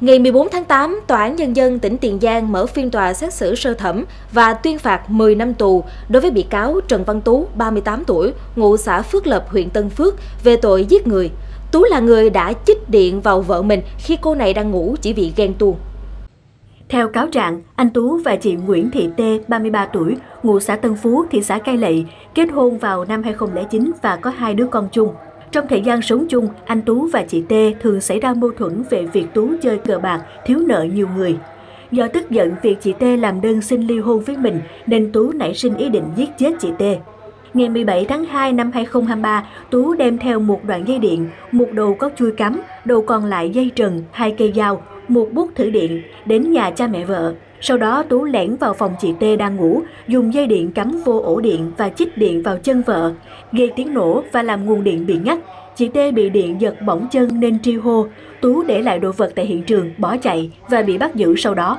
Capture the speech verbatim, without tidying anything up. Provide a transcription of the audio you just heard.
Ngày mười bốn tháng tám, Tòa án Nhân dân tỉnh Tiền Giang mở phiên tòa xét xử sơ thẩm và tuyên phạt mười năm tù đối với bị cáo Trần Văn Tú, ba mươi tám tuổi, ngụ xã Phước Lập, huyện Tân Phước, về tội giết người. Tú là người đã chích điện vào vợ mình khi cô này đang ngủ chỉ vì ghen tuông. Theo cáo trạng, anh Tú và chị Nguyễn Thị Tê, ba mươi ba tuổi, ngụ xã Tân Phú, thị xã Cai Lậy, kết hôn vào năm hai nghìn không trăm lẻ chín và có hai đứa con chung. Trong thời gian sống chung, anh Tú và chị Tê thường xảy ra mâu thuẫn về việc Tú chơi cờ bạc, thiếu nợ nhiều người. Do tức giận việc chị Tê làm đơn xin ly hôn với mình, nên Tú nảy sinh ý định giết chết chị Tê. Ngày mười bảy tháng hai năm hai nghìn không trăm hai mươi ba, Tú đem theo một đoạn dây điện, một đầu có chui cắm, đầu còn lại dây trần, hai cây dao, một bút thử điện, đến nhà cha mẹ vợ. Sau đó, Tú lẻn vào phòng chị Tê đang ngủ, dùng dây điện cắm vô ổ điện và chích điện vào chân vợ, gây tiếng nổ và làm nguồn điện bị ngắt. Chị Tê bị điện giật bỏng chân nên tri hô. Tú để lại đồ vật tại hiện trường, bỏ chạy và bị bắt giữ sau đó.